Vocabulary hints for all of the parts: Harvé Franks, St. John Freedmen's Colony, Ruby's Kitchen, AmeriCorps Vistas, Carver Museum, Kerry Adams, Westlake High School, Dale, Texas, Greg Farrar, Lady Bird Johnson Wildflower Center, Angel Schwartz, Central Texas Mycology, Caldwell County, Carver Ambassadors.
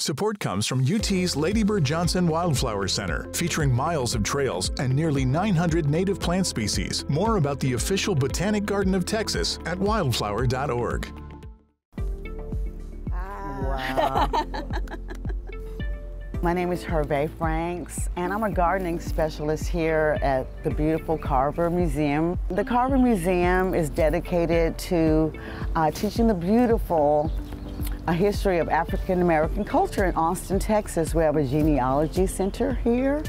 Support comes from UT's Lady Bird Johnson Wildflower Center, featuring miles of trails and nearly 900 native plant species. More about the official Botanic Garden of Texas at wildflower.org. Wow. My name is Harvé Franks, and I'm a gardening specialist here at the beautiful Carver Museum. The Carver Museum is dedicated to teaching the beautiful history of African American culture in Austin, Texas. We have a genealogy center here,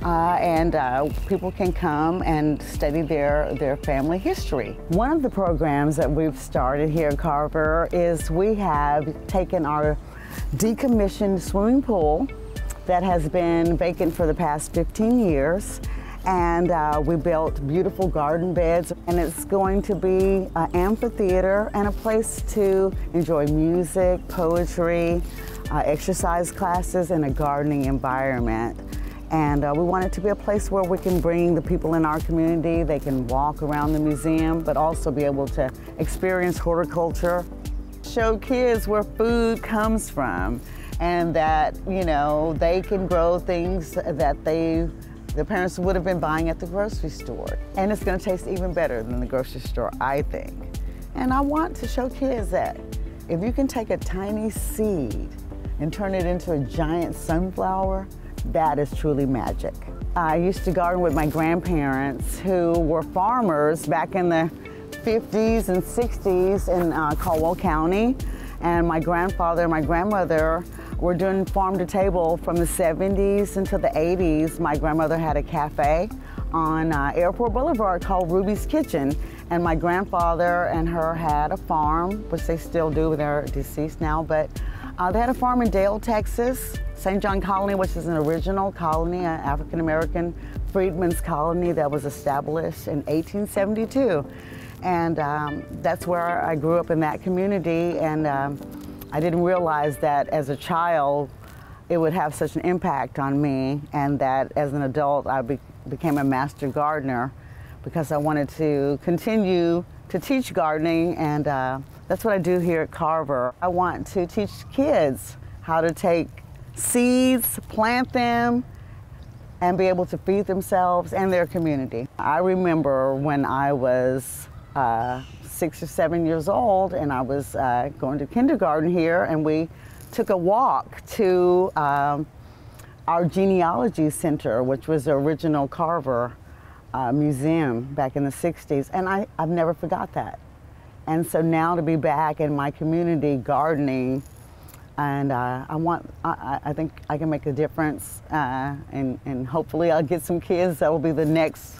and people can come and study their family history. One of the programs that we've started here in Carver is we have taken our decommissioned swimming pool that has been vacant for the past 15 years. And we built beautiful garden beds, and it's going to be an amphitheater and a place to enjoy music, poetry, exercise classes, and a gardening environment. And we want it to be a place where we can bring the people in our community. They can walk around the museum, but also be able to experience horticulture, show kids where food comes from, and that, you know, they can grow things that their parents would have been buying at the grocery store. And it's going to taste even better than the grocery store, I think. And I want to show kids that if you can take a tiny seed and turn it into a giant sunflower, that is truly magic. I used to garden with my grandparents, who were farmers back in the 50s and 60s in Caldwell County. And my grandfather and my grandmother were doing farm to table from the 70s until the 80s. My grandmother had a cafe on Airport Boulevard called Ruby's Kitchen, and my grandfather and her had a farm, which they still do, they're deceased now, but they had a farm in Dale, Texas, St. John Colony, which is an original colony, an African-American Freedmen's Colony that was established in 1872. And that's where I grew up, in that community, and I didn't realize that as a child it would have such an impact on me, and that as an adult I became a master gardener because I wanted to continue to teach gardening, and that's what I do here at Carver. I want to teach kids how to take seeds, plant them, and be able to feed themselves and their community. I remember when I was 6 or 7 years old, and I was going to kindergarten here, and we took a walk to our genealogy center, which was the original Carver Museum back in the 60s, and I've never forgot that. And so now to be back in my community gardening, and I think I can make a difference, and hopefully I'll get some kids that will be the next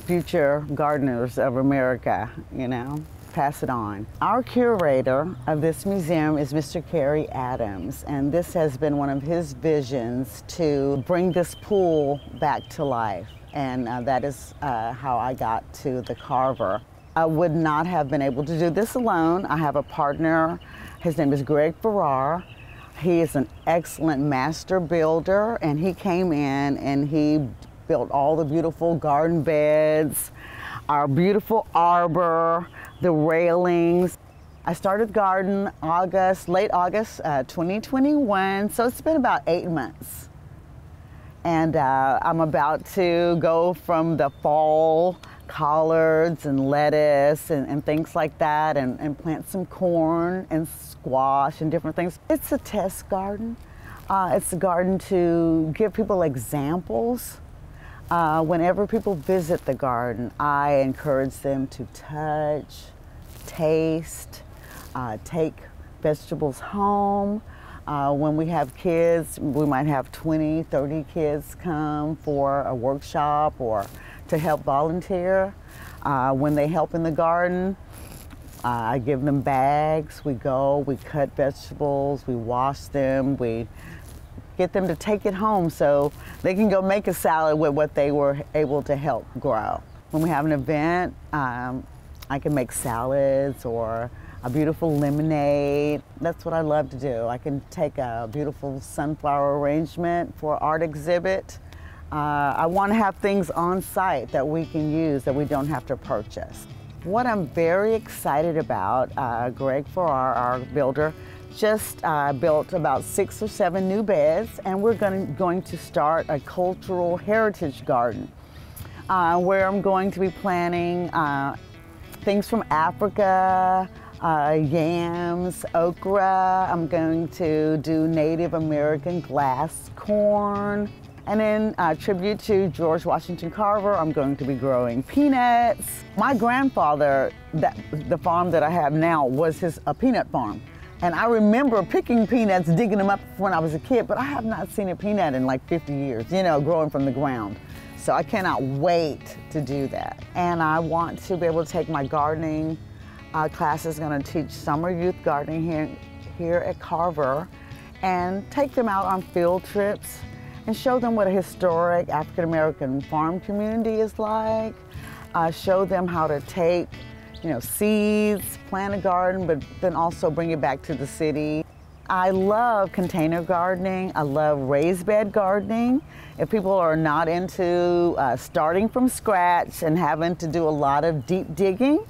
future gardeners of America, you know, pass it on. Our curator of this museum is Mr. Kerry Adams, and this has been one of his visions to bring this pool back to life, and that is how I got to the Carver. I would not have been able to do this alone. I have a partner. His name is Greg Farrar. He is an excellent master builder, and he came in and he built all the beautiful garden beds, our beautiful arbor, the railings. I started garden late August 2021, so it's been about 8 months. And I'm about to go from the fall collards and lettuce and things like that, and plant some corn and squash and different things. It's a test garden. It's a garden to give people examples. Whenever people visit the garden, I encourage them to touch, taste, take vegetables home. When we have kids, we might have 20, 30 kids come for a workshop or to help volunteer. When they help in the garden, I give them bags. We go, we cut vegetables, we wash them, we get them to take it home so they can go make a salad with what they were able to help grow. When we have an event, I can make salads or a beautiful lemonade. That's what I love to do. I can take a beautiful sunflower arrangement for an art exhibit. I want to have things on site that we can use, that we don't have to purchase. What I'm very excited about, Greg Farrar, our builder, just built about 6 or 7 new beds, and we're going to start a cultural heritage garden where I'm going to be planting things from Africa, yams, okra. I'm going to do Native American glass corn. And in tribute to George Washington Carver, I'm going to be growing peanuts. My grandfather, the farm that I have now, was a peanut farm. And I remember picking peanuts, digging them up when I was a kid, but I have not seen a peanut in like 50 years, you know, growing from the ground. So I cannot wait to do that. And I want to be able to take my gardening class. Is gonna teach summer youth gardening here at Carver and take them out on field trips and show them what a historic African-American farm community is like, show them how to take, you know, seeds, plant a garden, but then also bring it back to the city. I love container gardening. I love raised bed gardening. If people are not into starting from scratch and having to do a lot of deep digging,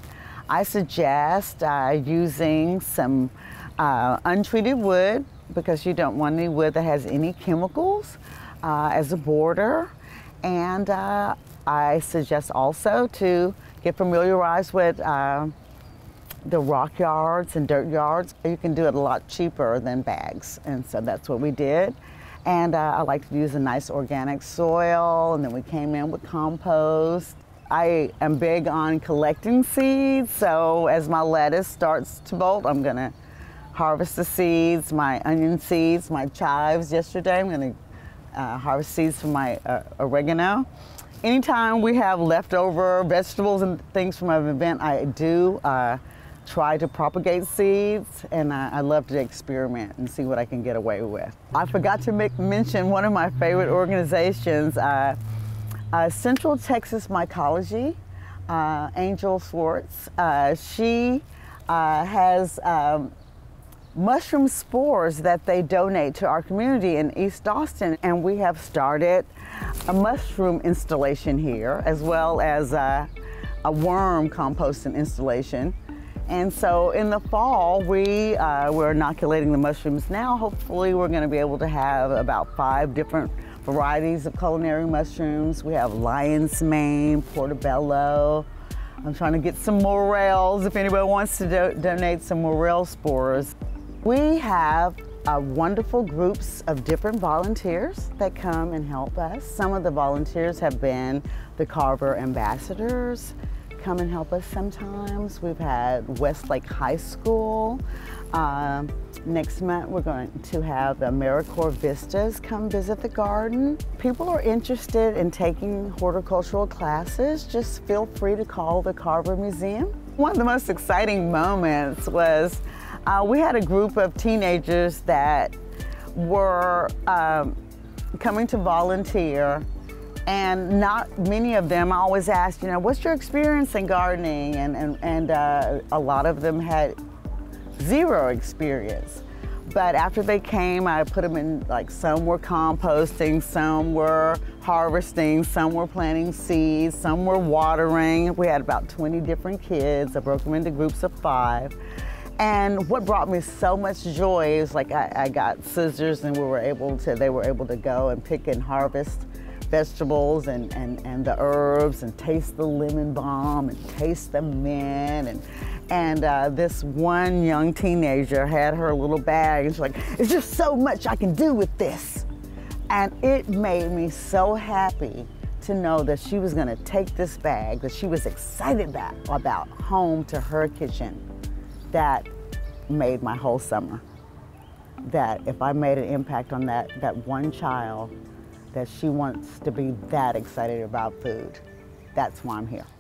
I suggest using some untreated wood, because you don't want any wood that has any chemicals, as a border. And I suggest also to get familiarized with the rock yards and dirt yards. You can do it a lot cheaper than bags, and so that's what we did. And I like to use a nice organic soil, and then we came in with compost. I am big on collecting seeds, so as my lettuce starts to bolt, I'm gonna harvest the seeds, my onion seeds, my chives. Yesterday, I'm gonna harvest seeds from my oregano. Anytime we have leftover vegetables and things from an event, I do try to propagate seeds, and I love to experiment and see what I can get away with. I forgot to mention one of my favorite organizations, Central Texas Mycology, Angel Schwartz. She has mushroom spores that they donate to our community in East Austin, and we have started a mushroom installation here, as well as a worm composting installation. And so in the fall, we're inoculating the mushrooms now. Hopefully we're going to be able to have about 5 different varieties of culinary mushrooms. We have lion's mane, portobello. I'm trying to get some morels if anybody wants to donate some morel spores. We have wonderful groups of different volunteers that come and help us. Some of the volunteers have been the Carver Ambassadors, come and help us sometimes. We've had Westlake High School. Next month we're going to have the AmeriCorps Vistas come visit the garden. People are interested in taking horticultural classes, just feel free to call the Carver Museum. One of the most exciting moments was we had a group of teenagers that were coming to volunteer, and not many of them, I always asked, you know, what's your experience in gardening? And a lot of them had zero experience. But after they came, I put them in, like, some were composting, some were harvesting, some were planting seeds, some were watering. We had about 20 different kids. I broke them into groups of 5. And what brought me so much joy is, like, I got scissors, and they were able to go and pick and harvest vegetables and the herbs, and taste the lemon balm, and taste the mint. And this one young teenager had her little bag, and she's like, "It's just so much I can do with this." And it made me so happy to know that she was gonna take this bag that she was excited about home to her kitchen. That made my whole summer. That if I made an impact on that one child, that she wants to be that excited about food, that's why I'm here.